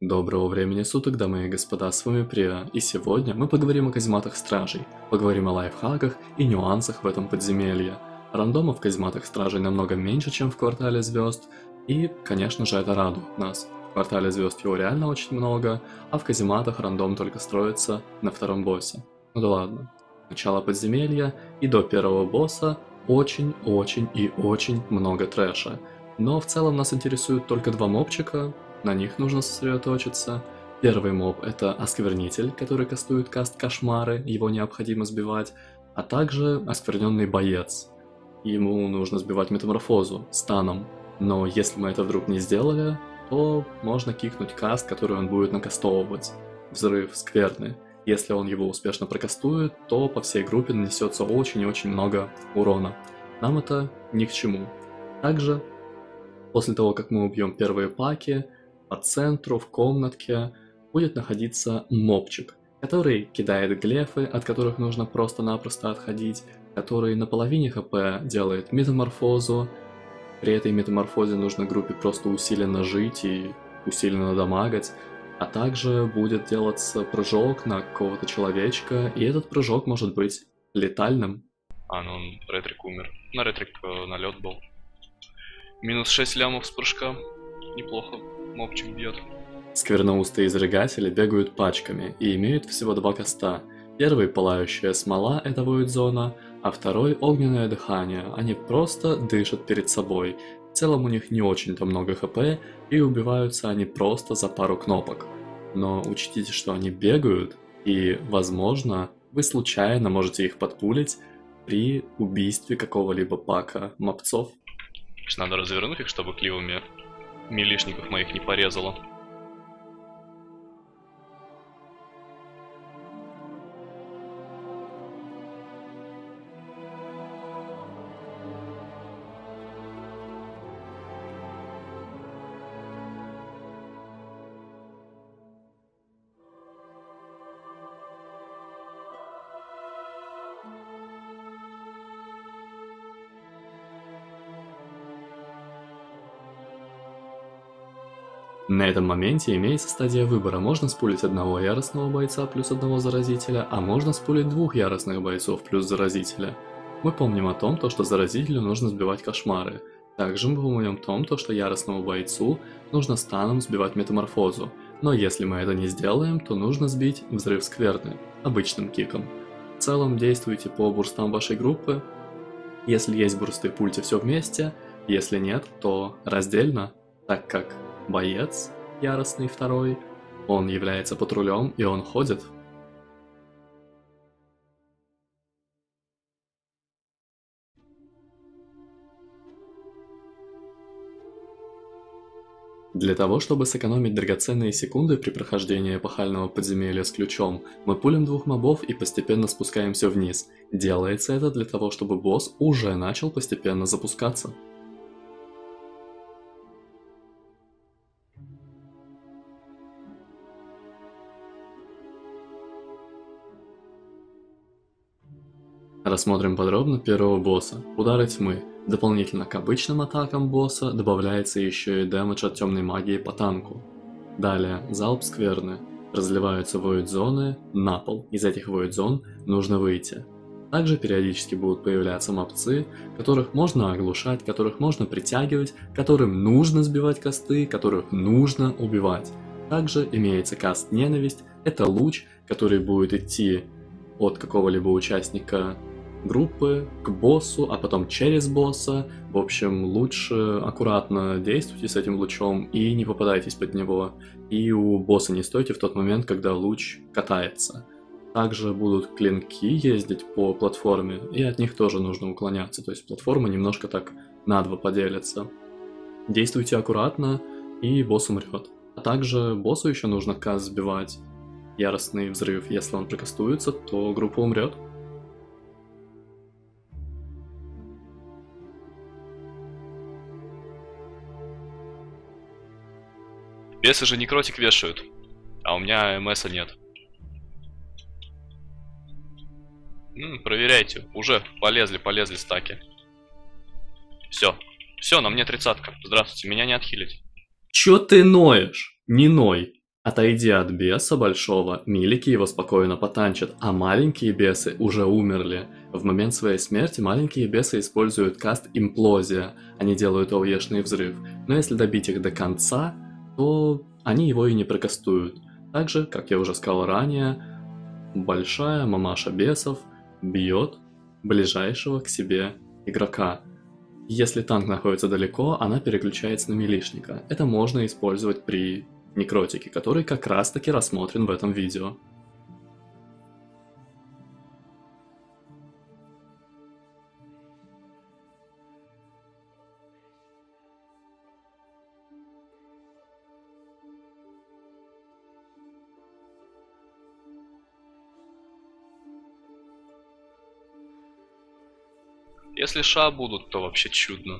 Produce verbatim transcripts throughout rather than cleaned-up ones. Доброго времени суток, дамы и господа, с вами Приа, и сегодня мы поговорим о казематах стражей, поговорим о лайфхаках и нюансах в этом подземелье. Рандомов в казематах стражей намного меньше, чем в квартале звезд, и, конечно же, это радует нас. В квартале звезд его реально очень много, а в казематах рандом только строится на втором боссе. Ну да ладно. Начало подземелья и до первого босса очень-очень и очень много трэша, но в целом нас интересуют только два мобчика. На них нужно сосредоточиться. Первый моб — это осквернитель, который кастует каст кошмары, его необходимо сбивать, а также оскверненный боец. Ему нужно сбивать метаморфозу станом, но если мы это вдруг не сделали, то можно кикнуть каст, который он будет накастовывать. Взрыв скверны. Если он его успешно прокастует, то по всей группе нанесется очень и очень много урона. Нам это ни к чему. Также, после того, как мы убьем первые паки, по центру, в комнатке, будет находиться мобчик, который кидает глефы, от которых нужно просто-напросто отходить, который на половине хп делает метаморфозу, при этой метаморфозе нужно группе просто усиленно жить и усиленно дамагать, а также будет делаться прыжок на какого-то человечка, и этот прыжок может быть летальным. А, ну он, Рэтрик умер. На Рэтрик налет был. Минус шесть лямов с прыжка. Неплохо. Мобчик бьет. Скверноустые изрыгатели бегают пачками и имеют всего два коста. Первый — пылающая смола, это будет зона, а второй — огненное дыхание. Они просто дышат перед собой. В целом у них не очень-то много хп, и убиваются они просто за пару кнопок. Но учтите, что они бегают, и, возможно, вы случайно можете их подпулить при убийстве какого-либо пака мобцов. Надо развернуть их, чтобы кливами милишников моих не порезало. На этом моменте имеется стадия выбора, можно спулить одного яростного бойца плюс одного заразителя, а можно спулить двух яростных бойцов плюс заразителя. Мы помним о том, то, что заразителю нужно сбивать кошмары. Также мы помним о том, то, что яростному бойцу нужно станом сбивать метаморфозу, но если мы это не сделаем, то нужно сбить взрыв скверны обычным киком. В целом действуйте по бурстам вашей группы, если есть бурсты, пульте все вместе, если нет, то раздельно, так как боец, яростный второй, он является патрулем и он ходит. Для того, чтобы сэкономить драгоценные секунды при прохождении эпохального подземелья с ключом, мы пулим двух мобов и постепенно спускаемся вниз. Делается это для того, чтобы босс уже начал постепенно запускаться. Рассмотрим подробно первого босса, Удары Тьмы. Дополнительно к обычным атакам босса добавляется еще и дэмэдж от темной магии по танку. Далее, залп скверны. Разливаются воид-зоны на пол, из этих воид-зон нужно выйти. Также периодически будут появляться мобцы, которых можно оглушать, которых можно притягивать, которым нужно сбивать касты, которых нужно убивать. Также имеется каст Ненависть, это луч, который будет идти от какого-либо участника группы к боссу, а потом через босса. В общем, лучше аккуратно действуйте с этим лучом и не попадайтесь под него. И у босса не стойте в тот момент, когда луч катается. Также будут клинки ездить по платформе, и от них тоже нужно уклоняться. То есть платформа немножко так на два поделится. Действуйте аккуратно, и босс умрет. А также боссу еще нужно каст сбивать. Яростный взрыв, если он прокастуется, то группа умрет. Бесы же некротик вешают, а у меня МСа нет. М-м, проверяйте, уже полезли, полезли стаки. Все, все, на мне тридцатка. Здравствуйте, меня не отхилить. Чё ты ноешь? Не ной. Отойдя от беса большого, милики его спокойно потанчат, а маленькие бесы уже умерли. В момент своей смерти маленькие бесы используют каст «Имплозия», они делают ОЕшный взрыв, но если добить их до конца, то они его и не прокастуют. Также, как я уже сказал ранее, большая мамаша бесов бьет ближайшего к себе игрока. Если танк находится далеко, она переключается на милишника. Это можно использовать при некротике, который как раз таки рассмотрен в этом видео. Если ша будут, то вообще чудно.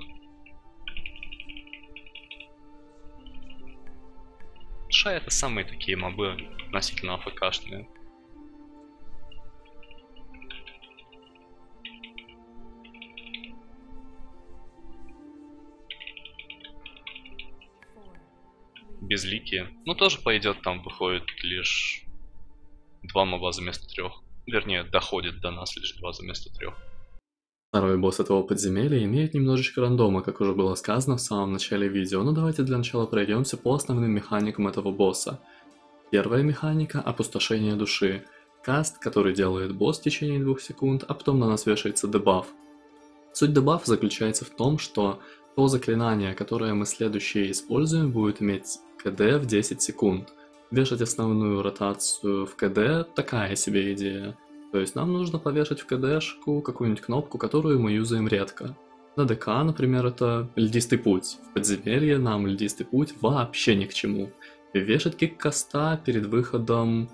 Ша это самые такие мобы относительно АФКшные. Безликие. Ну тоже пойдет, там выходит лишь два моба за место трех. Вернее, доходит до нас лишь два за место трех. Второй босс этого подземелья имеет немножечко рандома, как уже было сказано в самом начале видео, но давайте для начала пройдемся по основным механикам этого босса. Первая механика – опустошение души. Каст, который делает босс в течение двух секунд, а потом на нас вешается дебаф. Суть дебафа заключается в том, что то заклинание, которое мы следующее используем, будет иметь КД в десять секунд. Вешать основную ротацию в КД – такая себе идея. То есть нам нужно повешать в КДшку какую-нибудь кнопку, которую мы юзаем редко. На ДК, например, это льдистый путь. В подземелье нам льдистый путь вообще ни к чему. Вешать кик коста перед выходом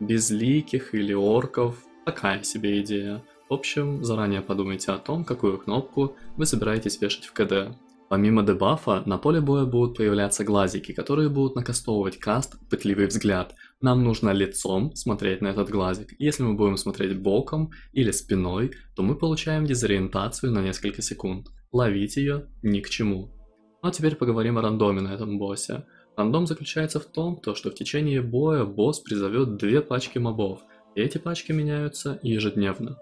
безликих или орков – такая себе идея. В общем, заранее подумайте о том, какую кнопку вы собираетесь вешать в КД. Помимо дебафа, на поле боя будут появляться глазики, которые будут накастовывать каст «Пытливый взгляд». Нам нужно лицом смотреть на этот глазик. Если мы будем смотреть боком или спиной, то мы получаем дезориентацию на несколько секунд. Ловить ее ни к чему. Ну а теперь поговорим о рандоме на этом боссе. Рандом заключается в том, что в течение боя босс призовет две пачки мобов, и эти пачки меняются ежедневно.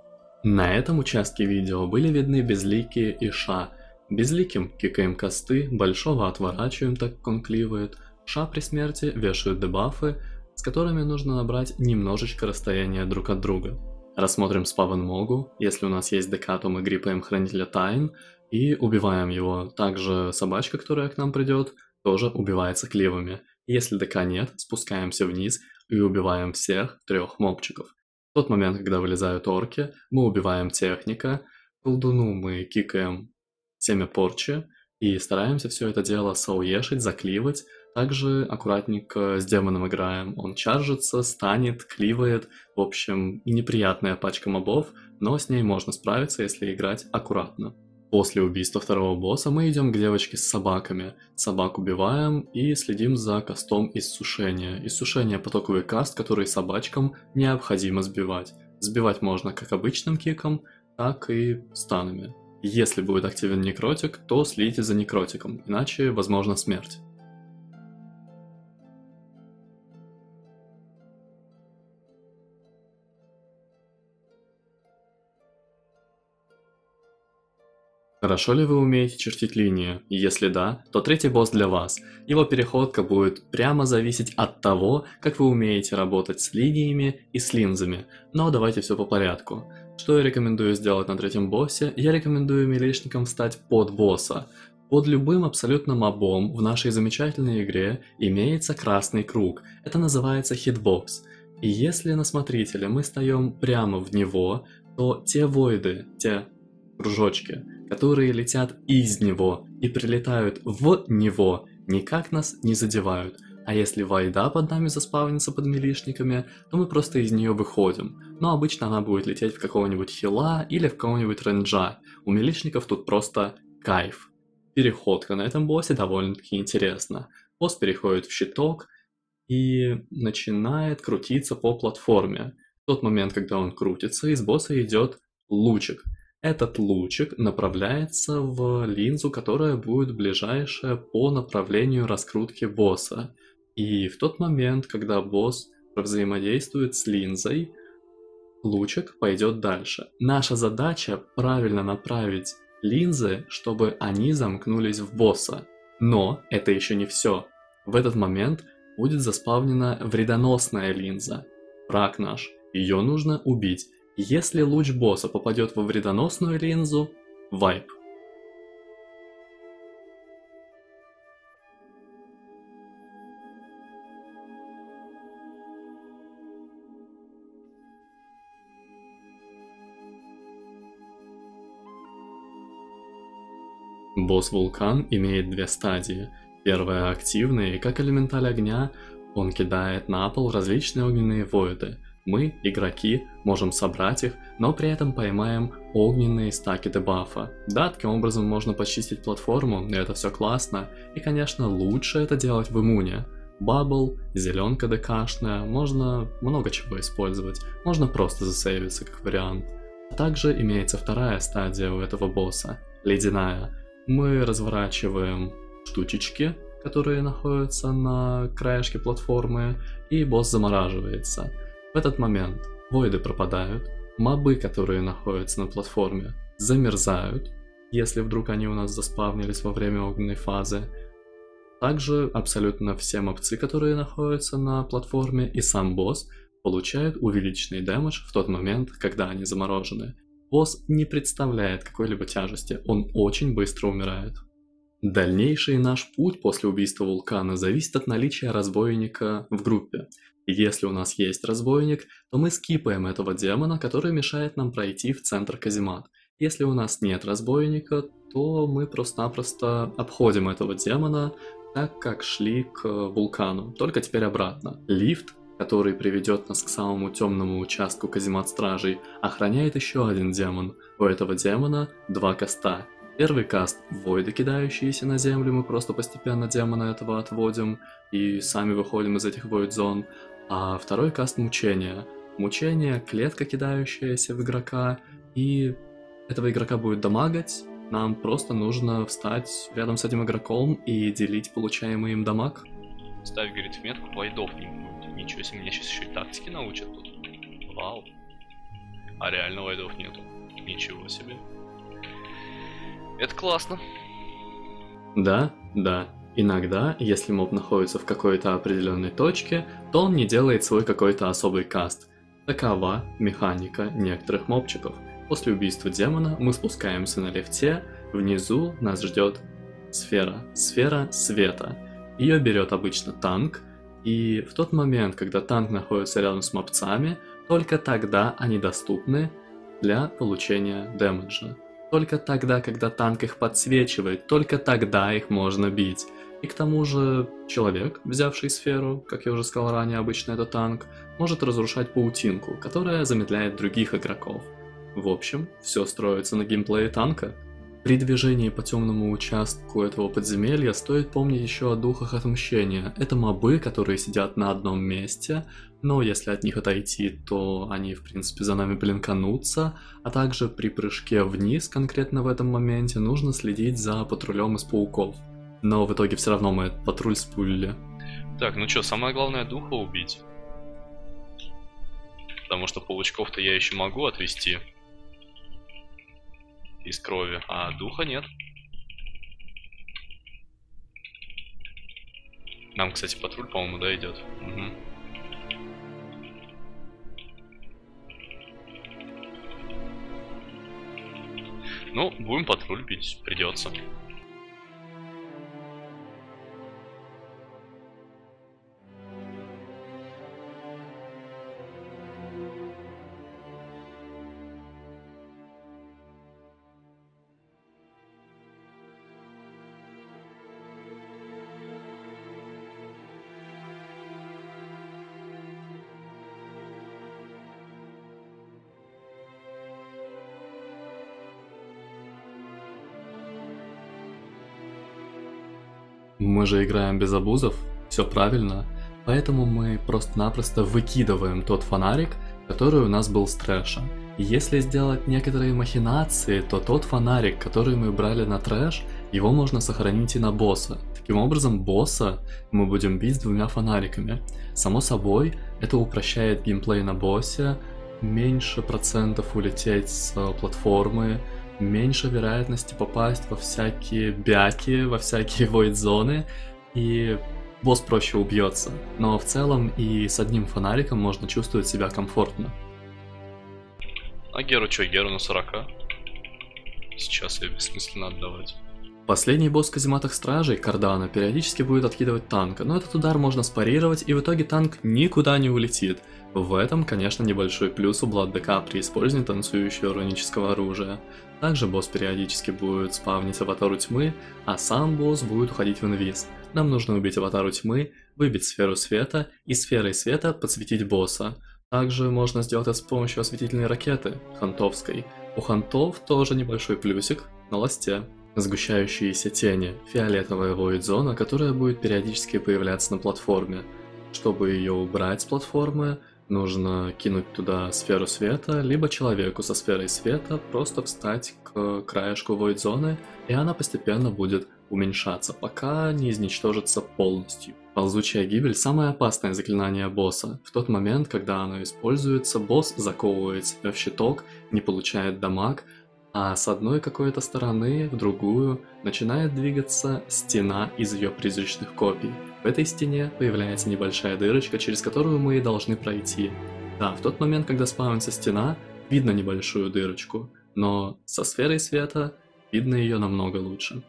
На этом участке видео были видны безликие и ша. Безликим кикаем косты, большого отворачиваем, так как он кливает, ша при смерти вешают дебафы, с которыми нужно набрать немножечко расстояние друг от друга. Рассмотрим спавн Молгу, если у нас есть ДК, то мы грипаем Хранителя Тайн и убиваем его. Также собачка, которая к нам придет, тоже убивается кливами. Если ДК нет, спускаемся вниз и убиваем всех трех мобчиков. В тот момент, когда вылезают орки, мы убиваем техника, колдуну мы кикаем семя порчи, и стараемся все это дело соуешить, закливать. Также аккуратненько с демоном играем. Он чаржится, станет, кливает. В общем, неприятная пачка мобов, но с ней можно справиться, если играть аккуратно. После убийства второго босса мы идем к девочке с собаками. Собак убиваем и следим за кастом иссушения. Иссушение – потоковый каст, который собачкам необходимо сбивать. Сбивать можно как обычным киком, так и станами. Если будет активен некротик, то следите за некротиком, иначе возможна смерть. Хорошо ли вы умеете чертить линии? Если да, то третий босс для вас. Его переходка будет прямо зависеть от того, как вы умеете работать с линиями и с линзами. Но давайте все по порядку. Что я рекомендую сделать на третьем боссе? Я рекомендую милишникам встать под босса. Под любым абсолютно мобом в нашей замечательной игре имеется красный круг. Это называется хитбокс. И если на смотрителе мы встаем прямо в него, то те войды, те кружочки, которые летят из него и прилетают в него, никак нас не задевают. А если вайда под нами заспавнится под милишниками, то мы просто из нее выходим. Но обычно она будет лететь в какого-нибудь хила или в какого-нибудь ренджа. У милишников тут просто кайф. Переходка на этом боссе довольно-таки интересна. Босс переходит в щиток и начинает крутиться по платформе. В тот момент, когда он крутится, из босса идет лучик. Этот лучик направляется в линзу, которая будет ближайшая по направлению раскрутки босса. И в тот момент, когда босс взаимодействует с линзой, лучик пойдет дальше. Наша задача правильно направить линзы, чтобы они замкнулись в босса. Но это еще не все. В этот момент будет заспавнена вредоносная линза. Враг наш. Ее нужно убить. Если луч босса попадет во вредоносную линзу, вайп. Босс Вулкан имеет две стадии. Первая активная, и как элементаль огня, он кидает на пол различные огненные воиды. Мы, игроки, можем собрать их, но при этом поймаем огненные стаки дебафа. Да, таким образом можно почистить платформу, и это все классно. И, конечно, лучше это делать в иммуне. Бабл, зеленка ДКшная, можно много чего использовать. Можно просто засейвиться, как вариант. Также имеется вторая стадия у этого босса, ледяная. Мы разворачиваем штучечки, которые находятся на краешке платформы, и босс замораживается. В этот момент войды пропадают, мобы, которые находятся на платформе, замерзают, если вдруг они у нас заспавнились во время огненной фазы. Также абсолютно все мобцы, которые находятся на платформе, и сам босс получают увеличенный дэмэдж в тот момент, когда они заморожены. Босс не представляет какой-либо тяжести, он очень быстро умирает. Дальнейший наш путь после убийства Вулкана зависит от наличия разбойника в группе. Если у нас есть разбойник, то мы скипаем этого демона, который мешает нам пройти в центр каземат. Если у нас нет разбойника, то мы просто-напросто обходим этого демона, так как шли к Вулкану, только теперь обратно. Лифт, который приведет нас к самому темному участку каземат стражей, охраняет еще один демон. У этого демона два каста. Первый каст – войды, кидающиеся на землю, мы просто постепенно демона этого отводим и сами выходим из этих войд-зон. А второй каст – мучения. Мучение – клетка, кидающаяся в игрока, и этого игрока будет дамагать. Нам просто нужно встать рядом с этим игроком и делить получаемый им дамаг. Ставь, говорит, в метку, плейдов не будет. Ничего себе, меня сейчас еще и тактики научат тут. Вау. А реально лайдов нету. Ничего себе. Это классно. Да, да. Иногда, если моб находится в какой-то определенной точке, то он не делает свой какой-то особый каст. Такова механика некоторых мобчиков. После убийства демона мы спускаемся на лифте, внизу нас ждет сфера. Сфера света. Ее берет обычно танк, и в тот момент, когда танк находится рядом с мобцами, только тогда они доступны для получения дэмэджа. Только тогда, когда танк их подсвечивает, только тогда их можно бить. И к тому же человек, взявший сферу, как я уже сказал ранее, обычно это танк, может разрушать паутинку, которая замедляет других игроков. В общем, все строится на геймплее танка. При движении по темному участку этого подземелья стоит помнить еще о духах отмщения. Это мобы, которые сидят на одном месте, но если от них отойти, то они, в принципе, за нами блинканутся. А также при прыжке вниз, конкретно в этом моменте, нужно следить за патрулем из пауков. Но в итоге все равно мы этот патруль спулили. Так, ну что, самое главное духа убить. Потому что паучков-то я еще могу отвести из крови, а духа нет. Нам, кстати, патруль, по-моему, да, идет. Угу. Ну, будем патруль бить, придется. Мы же играем без абузов, все правильно, поэтому мы просто-напросто выкидываем тот фонарик, который у нас был с трэша. Если сделать некоторые махинации, то тот фонарик, который мы брали на трэш, его можно сохранить и на босса. Таким образом, босса мы будем бить двумя фонариками. Само собой, это упрощает геймплей на боссе, меньше процентов улететь с платформы, меньше вероятности попасть во всякие бяки, во всякие войд-зоны, и босс проще убьется. Но в целом и с одним фонариком можно чувствовать себя комфортно. А Геру чё? Геру на сорок? Сейчас ее бессмысленно отдавать. Последний босс в Казематах Стражей, Кардана, периодически будет откидывать танка, но этот удар можно спарировать, и в итоге танк никуда не улетит. В этом, конечно, небольшой плюс у Бладдека при использовании танцующего рунического оружия. Также босс периодически будет спавнить Аватару Тьмы, а сам босс будет уходить в инвиз. Нам нужно убить Аватару Тьмы, выбить Сферу Света и Сферой Света подсветить босса. Также можно сделать это с помощью осветительной ракеты, хантовской. У хантов тоже небольшой плюсик на ласте. Сгущающиеся тени, фиолетовая войд-зона, которая будет периодически появляться на платформе. Чтобы ее убрать с платформы, нужно кинуть туда сферу света, либо человеку со сферой света просто встать к краешку войд-зоны, и она постепенно будет уменьшаться, пока не изничтожится полностью. Ползучая гибель – самое опасное заклинание босса. В тот момент, когда оно используется, босс заковывает себя в щиток, не получает дамаг, а с одной какой-то стороны в другую начинает двигаться стена из ее призрачных копий. В этой стене появляется небольшая дырочка, через которую мы и должны пройти. Да, в тот момент, когда спавнится стена, видно небольшую дырочку, но со сферой света видно ее намного лучше.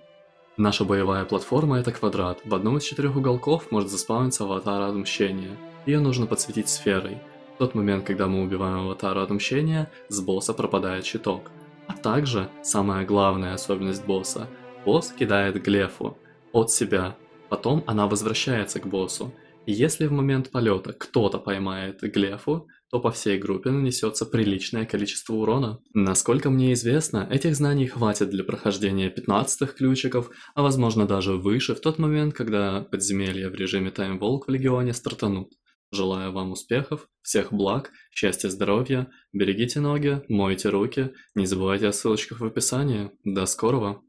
Наша боевая платформа – это квадрат. В одном из четырех уголков может заспавниться аватар отмщения. Ее нужно подсветить сферой. В тот момент, когда мы убиваем аватара отмщения, с босса пропадает щиток. А также, самая главная особенность босса, босс кидает глефу от себя, потом она возвращается к боссу. И если в момент полета кто-то поймает глефу, то по всей группе нанесется приличное количество урона. Насколько мне известно, этих знаний хватит для прохождения пятнадцатых ключиков, а возможно даже выше в тот момент, когда подземелья в режиме Таймволк в Легионе стартанут. Желаю вам успехов, всех благ, счастья, здоровья, берегите ноги, мойте руки, не забывайте о ссылочках в описании. До скорого!